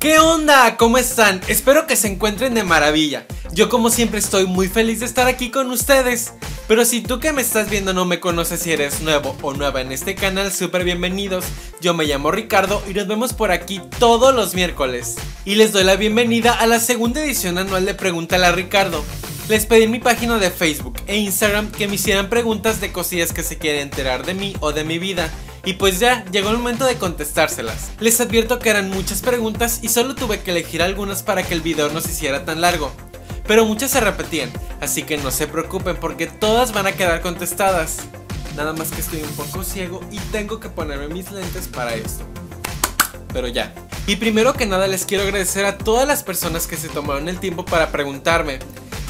¿Qué onda? ¿Cómo están? Espero que se encuentren de maravilla. Yo como siempre estoy muy feliz de estar aquí con ustedes. Pero si tú que me estás viendo no me conoces, si eres nuevo o nueva en este canal, súper bienvenidos. Yo me llamo Ricardo y nos vemos por aquí todos los miércoles. Y les doy la bienvenida a la segunda edición anual de Pregúntale a Ricardo. Les pedí en mi página de Facebook e Instagram que me hicieran preguntas de cosillas que se quieren enterar de mí o de mi vida. Y pues ya, llegó el momento de contestárselas. Les advierto que eran muchas preguntas y solo tuve que elegir algunas para que el video no se hiciera tan largo. Pero muchas se repetían, así que no se preocupen porque todas van a quedar contestadas. Nada más que estoy un poco ciego y tengo que ponerme mis lentes para esto. Pero ya. Y primero que nada les quiero agradecer a todas las personas que se tomaron el tiempo para preguntarme.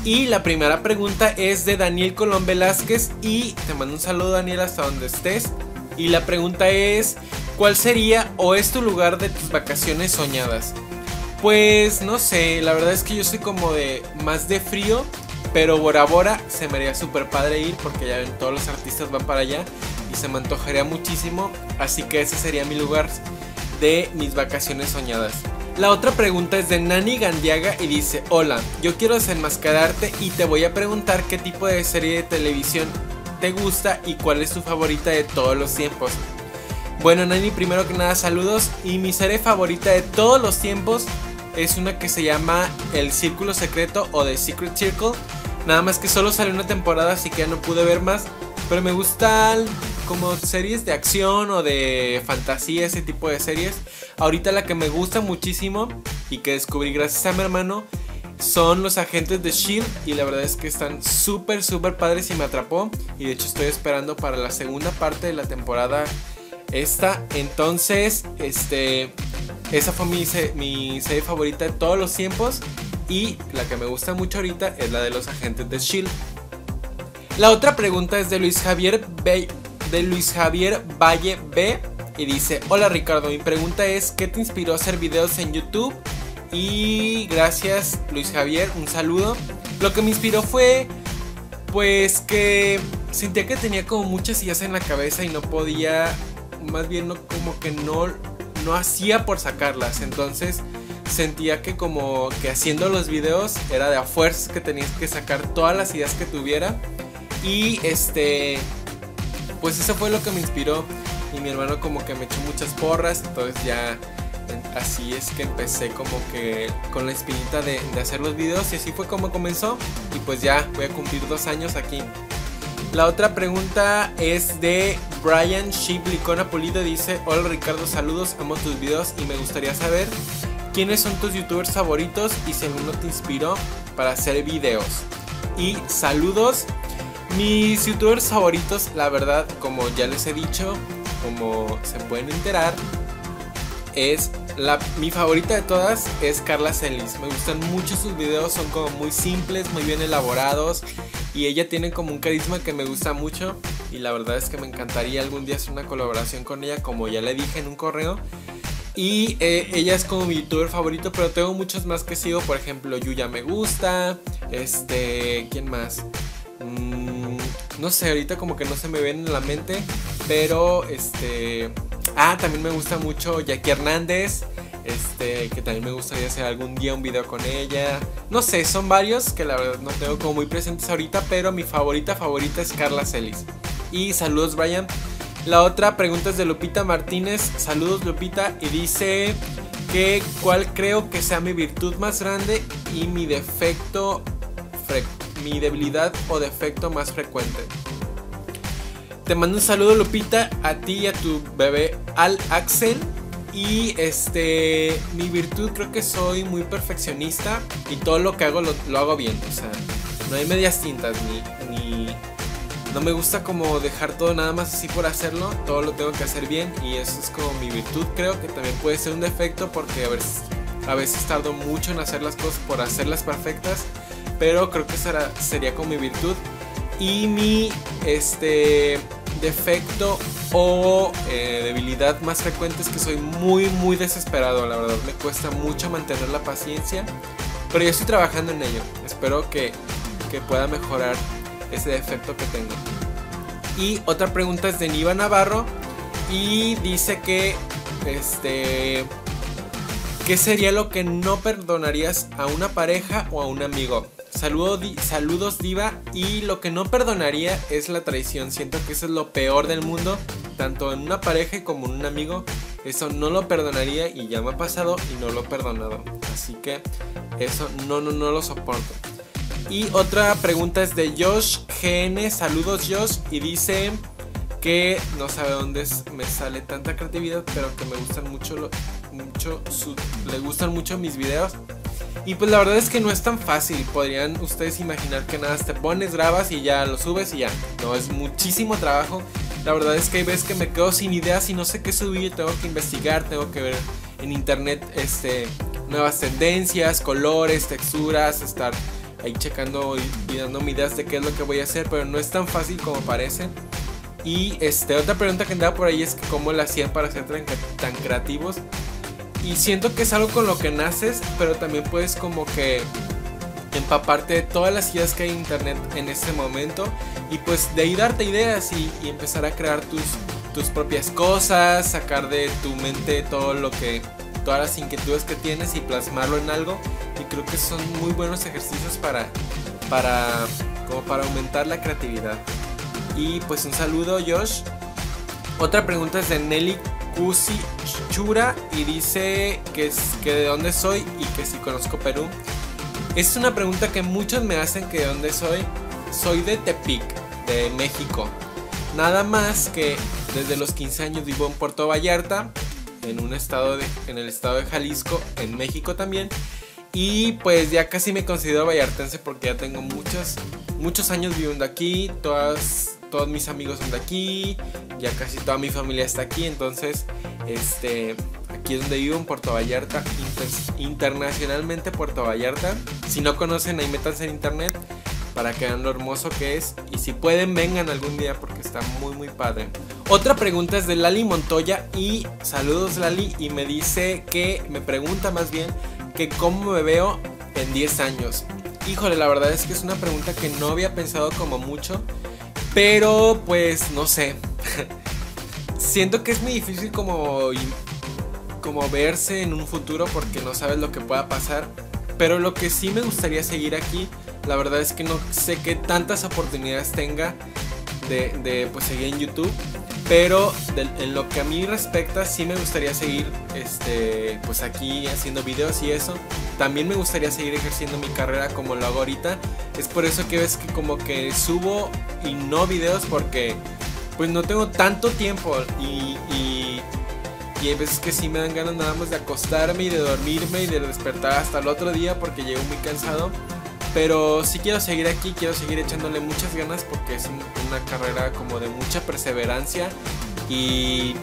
Y la primera pregunta es de Daniel Colón Velázquez y te mando un saludo, Daniel, hasta donde estés. Y la pregunta es, ¿cuál sería o es tu lugar de tus vacaciones soñadas? Pues no sé, la verdad es que yo soy como de más de frío, pero Bora Bora se me haría súper padre ir porque ya ven, todos los artistas van para allá y se me antojaría muchísimo, así que ese sería mi lugar de mis vacaciones soñadas. La otra pregunta es de Nani Gandiaga y dice, hola, yo quiero desenmascararte y te voy a preguntar qué tipo de serie de televisión te gusta y cuál es tu favorita de todos los tiempos. Bueno, Nani, primero que nada saludos, y mi serie favorita de todos los tiempos es una que se llama El Círculo Secreto o The Secret Circle. Nada más que solo salió una temporada, así que ya no pude ver más, pero me gustan como series de acción o de fantasía, ese tipo de series. Ahorita la que me gusta muchísimo y que descubrí gracias a mi hermano son los agentes de S.H.I.E.L.D. y la verdad es que están súper padres y me atrapó. Y de hecho estoy esperando para la segunda parte de la temporada esta. Entonces, esa fue mi serie favorita de todos los tiempos. Y la que me gusta mucho ahorita es la de los agentes de S.H.I.E.L.D. La otra pregunta es de Luis Javier Valle B. Y dice, hola Ricardo, mi pregunta es, ¿qué te inspiró a hacer videos en YouTube? Y gracias Luis Javier, un saludo. Lo que me inspiró fue, pues que sentía que tenía como muchas ideas en la cabeza y no podía, más bien no, como que no hacía por sacarlas. Entonces sentía que como que haciendo los videos era de a fuerzas que tenías que sacar todas las ideas que tuviera. Y pues eso fue lo que me inspiró. Y mi hermano como que me echó muchas porras, entonces ya... Así es que empecé como que con la espinita de hacer los videos y así fue como comenzó. Y pues ya voy a cumplir 2 años aquí. La otra pregunta es de Brian Shipley con Apolido. Dice, hola Ricardo, saludos, amo tus videos y me gustaría saber quiénes son tus youtubers favoritos y si alguno te inspiró para hacer videos. Y saludos. Mis youtubers favoritos, la verdad, como ya les he dicho, como se pueden enterar, es mi favorita de todas es Carla Celis. Me gustan mucho sus videos, son como muy simples, muy bien elaborados y ella tiene como un carisma que me gusta mucho y la verdad es que me encantaría algún día hacer una colaboración con ella, como ya le dije en un correo. Y ella es como mi youtuber favorito, pero tengo muchos más que sigo, por ejemplo Yuya me gusta, ¿quién más? No sé, ahorita como que no se me ven en la mente, pero también me gusta mucho Jackie Hernández, que también me gustaría hacer algún día un video con ella. No sé, son varios que la verdad no tengo como muy presentes ahorita, pero mi favorita es Carla Celis. Y saludos Brian. La otra pregunta es de Lupita Martínez. Saludos Lupita. Y dice que cuál creo que sea mi virtud más grande y mi defecto, mi debilidad o defecto más frecuente. Te mando un saludo Lupita, a ti y a tu bebé Axel. Y mi virtud, creo que soy muy perfeccionista y todo lo que hago lo hago bien. O sea, no hay medias tintas, no me gusta como dejar todo nada más así por hacerlo. Todo lo tengo que hacer bien y eso es como mi virtud. Creo que también puede ser un defecto porque a veces tardo mucho en hacer las cosas por hacerlas perfectas, pero creo que sería como mi virtud. Y mi defecto o debilidad más frecuente es que soy muy desesperado. La verdad me cuesta mucho mantener la paciencia, pero yo estoy trabajando en ello. Espero que pueda mejorar ese defecto que tengo. Y otra pregunta es de Niva Navarro y dice que ¿Qué sería lo que no perdonarías a una pareja o a un amigo? Saludos diva, y lo que no perdonaría es la traición. Siento que eso es lo peor del mundo, tanto en una pareja como en un amigo. Eso no lo perdonaría y ya me ha pasado y no lo he perdonado. Así que eso no lo soporto. Y otra pregunta es de Josh GN, saludos Josh, y dice que no sabe dónde me sale tanta creatividad, pero que me gustan mucho mis videos. Y pues la verdad es que no es tan fácil. Podrían ustedes imaginar que nada, te pones, grabas y ya lo subes y ya. No, es muchísimo trabajo. La verdad es que hay veces que me quedo sin ideas y no sé qué subir. Tengo que investigar, tengo que ver en internet nuevas tendencias, colores, texturas, estar ahí checando y dándome ideas de qué es lo que voy a hacer. Pero no es tan fácil como parece. Y otra pregunta que andaba por ahí es que cómo la hacían para ser tan creativos. Y siento que es algo con lo que naces, pero también puedes como que empaparte de todas las ideas que hay en internet en ese momento. Y pues de ahí darte ideas y empezar a crear tus propias cosas, sacar de tu mente todas las inquietudes que tienes y plasmarlo en algo. Y creo que son muy buenos ejercicios como para aumentar la creatividad. Y pues un saludo Josh. Otra pregunta es de Nelly Cusi Chura y dice que de dónde soy y que si conozco Perú. Es una pregunta que muchos me hacen, que de dónde soy. Soy de Tepic, de México. Nada más que desde los 15 años vivo en Puerto Vallarta, en el estado de Jalisco, en México también. Y pues ya casi me considero vallartense porque ya tengo muchos años viviendo aquí. Todos mis amigos son de aquí, ya casi toda mi familia está aquí. Entonces, aquí es donde vivo, en Puerto Vallarta, internacionalmente Puerto Vallarta. Si no conocen, ahí métanse en internet para que vean lo hermoso que es. Y si pueden, vengan algún día porque está muy muy padre. Otra pregunta es de Lali Montoya, y saludos Lali, y me pregunta más bien que cómo me veo en 10 años. Híjole, la verdad es que es una pregunta que no había pensado como mucho. Pero pues no sé. Siento que es muy difícil como verse en un futuro porque no sabes lo que pueda pasar. Pero lo que sí me gustaría seguir aquí, la verdad es que no sé qué tantas oportunidades tenga de seguir en YouTube. Pero en lo que a mí respecta, sí me gustaría seguir pues aquí haciendo videos y eso. También me gustaría seguir ejerciendo mi carrera como lo hago ahorita. Es por eso que ves que como que subo y no videos porque pues no tengo tanto tiempo. Y hay veces que sí me dan ganas nada más de acostarme y de dormirme y de despertar hasta el otro día porque llego muy cansado. Pero sí quiero seguir aquí, quiero seguir echándole muchas ganas porque es una carrera como de mucha perseverancia y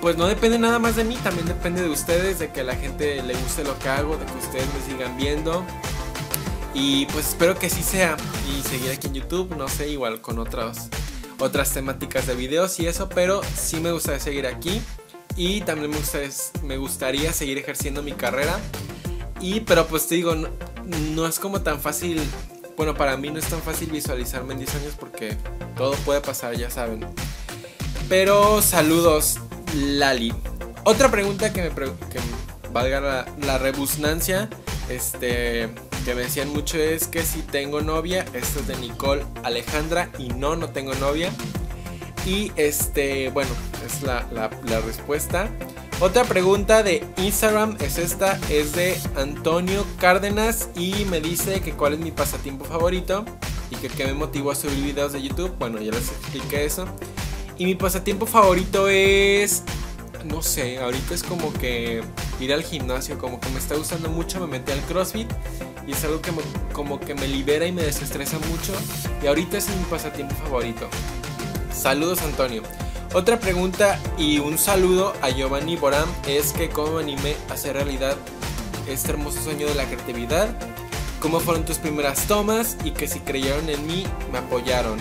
pues no depende nada más de mí, también depende de ustedes, de que a la gente le guste lo que hago, de que ustedes me sigan viendo. Y pues espero que sí sea, y seguir aquí en YouTube, no sé, igual con otras temáticas de videos y eso, pero sí me gustaría seguir aquí y también me gustaría seguir ejerciendo mi carrera. Pero pues te digo, no es como tan fácil. Bueno, para mí no es tan fácil visualizarme en 10 años porque todo puede pasar, ya saben. Pero saludos, Lali. Otra pregunta que valga la rebusnancia, que me decían mucho es que si tengo novia. Esta es de Nicole Alejandra y no tengo novia. Y bueno, es la respuesta. Otra pregunta de Instagram es de Antonio Cárdenas y me dice que cuál es mi pasatiempo favorito y que qué me motivó a subir videos de YouTube. Bueno, ya les expliqué eso. Y mi pasatiempo favorito es, no sé, ahorita es como que ir al gimnasio, como que me está gustando mucho, me metí al CrossFit y es algo que como que me libera y me desestresa mucho y ahorita ese es mi pasatiempo favorito. Saludos Antonio. Otra pregunta y un saludo a Giovanni Boram es que cómo me animé a hacer realidad este hermoso sueño de la creatividad, cómo fueron tus primeras tomas y que si creyeron en mí me apoyaron.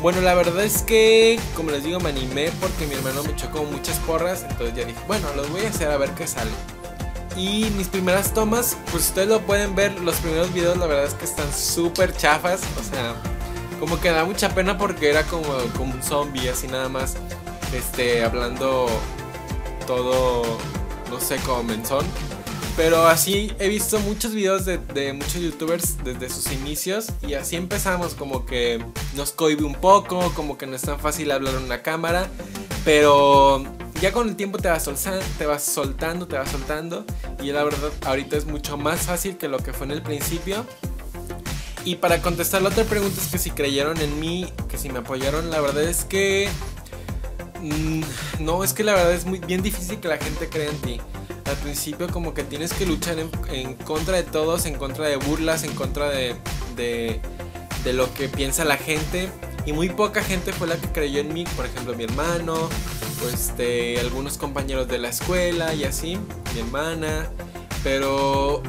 Bueno, la verdad es que, como les digo, me animé porque mi hermano me echó como muchas porras, entonces ya dije, bueno, los voy a hacer a ver qué sale. Y mis primeras tomas, pues ustedes lo pueden ver, los primeros videos la verdad es que están súper chafas, o sea, como que da mucha pena porque era como un zombie, así nada más, hablando todo, no sé, como menzón. Pero así he visto muchos videos de muchos youtubers desde sus inicios y así empezamos, como que nos cohibe un poco, como que no es tan fácil hablar en una cámara, pero ya con el tiempo te vas soltando y la verdad ahorita es mucho más fácil que lo que fue en el principio. Y para contestar la otra pregunta, es que si creyeron en mí, que si me apoyaron, la verdad es que no, es que la verdad es muy bien difícil que la gente crea en ti. Al principio como que tienes que luchar en contra de todos, en contra de burlas, en contra de lo que piensa la gente. Y muy poca gente fue la que creyó en mí, por ejemplo mi hermano, algunos compañeros de la escuela y así, mi hermana. Pero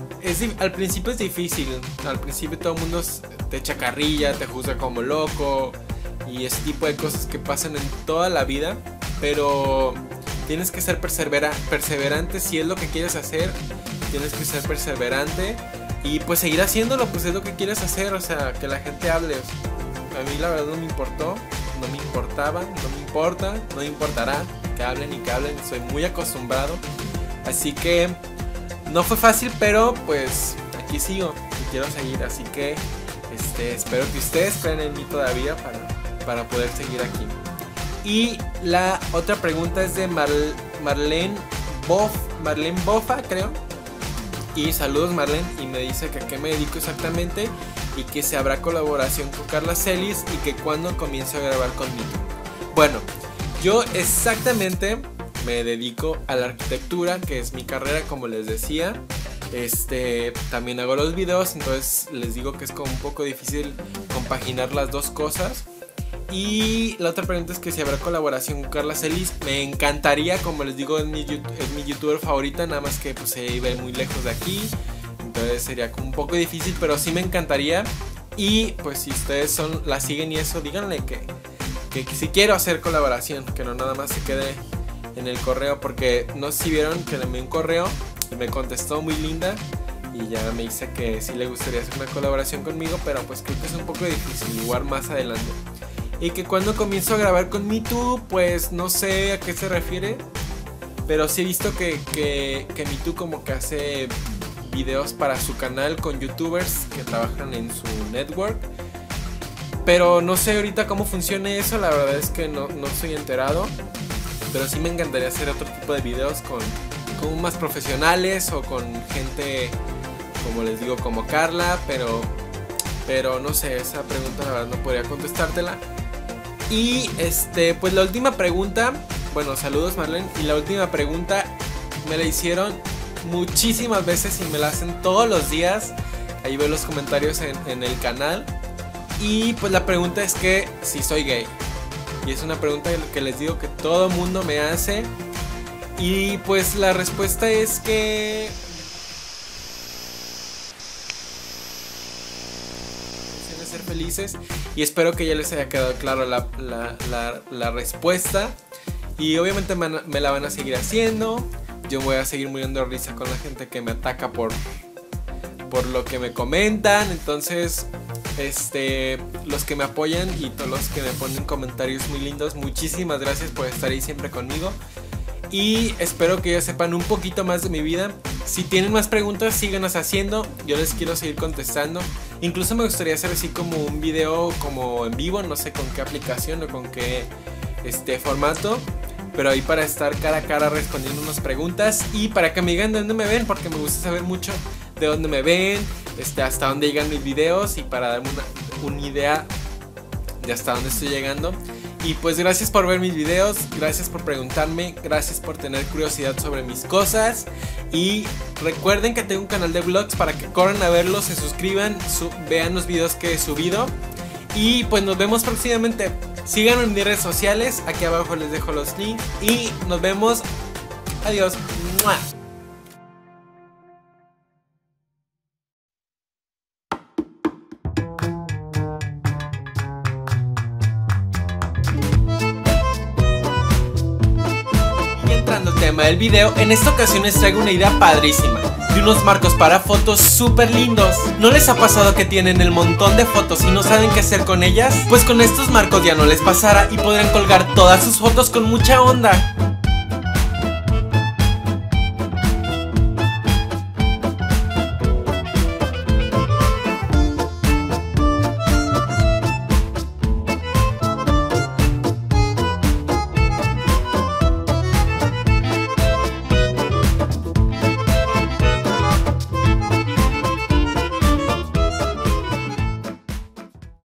al principio es difícil, al principio todo el mundo te echa carrilla, te juzga como loco y ese tipo de cosas que pasan en toda la vida. Pero tienes que ser perseverante. Si es lo que quieres hacer, tienes que ser perseverante y pues seguir haciéndolo, pues es lo que quieres hacer, o sea, que la gente hable. A mí la verdad no me importó, no me importaba, no me importa, no me importará que hablen, soy muy acostumbrado. Así que no fue fácil, pero pues aquí sigo y quiero seguir, así que espero que ustedes crean en mí todavía para poder seguir aquí. Y la otra pregunta es de Marlene Boffa, creo. Y saludos Marlene, y me dice que a qué me dedico exactamente y que si habrá colaboración con Carla Celis y que cuando comienzo a grabar conmigo. Bueno, yo exactamente me dedico a la arquitectura, que es mi carrera, como les decía. También hago los videos, entonces les digo que es como un poco difícil compaginar las dos cosas. Y la otra pregunta es que si habrá colaboración con Carla Celis. Me encantaría, como les digo, es mi youtuber favorita, nada más que pues se vive muy lejos de aquí, entonces sería como un poco difícil, pero sí me encantaría. Y pues si ustedes la siguen y eso, díganle que si quiero hacer colaboración, que no nada más se quede en el correo, porque no sé si vieron que le envié un correo y me contestó muy linda y ya me dice que sí le gustaría hacer una colaboración conmigo, pero pues creo que es un poco difícil, igual más adelante. Y que cuando comienzo a grabar con MeToo, pues no sé a qué se refiere, pero sí he visto que MeToo como que hace videos para su canal con youtubers que trabajan en su network, pero no sé ahorita cómo funcione eso, la verdad es que no estoy enterado. Pero sí me encantaría hacer otro tipo de videos con más profesionales o con gente, como les digo, como Carla. Pero no sé, esa pregunta la verdad no podría contestártela. Y pues la última pregunta, bueno, saludos Marlene. Y la última pregunta me la hicieron muchísimas veces y me la hacen todos los días. Ahí veo los comentarios en el canal. Y pues la pregunta es que si soy gay. Y es una pregunta que les digo que todo mundo me hace. Y pues la respuesta es que de ser felices. Y espero que ya les haya quedado claro la respuesta. Y obviamente me la van a seguir haciendo. Yo voy a seguir muriendo de risa con la gente que me ataca por lo que me comentan. Entonces, los que me apoyan y todos los que me ponen comentarios muy lindos, muchísimas gracias por estar ahí siempre conmigo. Y espero que ya sepan un poquito más de mi vida. Si tienen más preguntas, síganos haciendo, yo les quiero seguir contestando. Incluso me gustaría hacer así como un video como en vivo, no sé con qué aplicación o con qué formato, pero ahí para estar cara a cara respondiendo unas preguntas y para que me digan de dónde me ven, porque me gusta saber mucho de dónde me ven, hasta dónde llegan mis videos y para darme una idea de hasta dónde estoy llegando. Y pues gracias por ver mis videos, gracias por preguntarme, gracias por tener curiosidad sobre mis cosas. Y recuerden que tengo un canal de vlogs para que corran a verlos, se suscriban, vean los videos que he subido. Y pues nos vemos próximamente, síganme en mis redes sociales, aquí abajo les dejo los links y nos vemos, adiós. ¡Mua! Del video, en esta ocasión les traigo una idea padrísima de unos marcos para fotos súper lindos. ¿No les ha pasado que tienen el montón de fotos y no saben qué hacer con ellas? Pues con estos marcos ya no les pasará y podrán colgar todas sus fotos con mucha onda.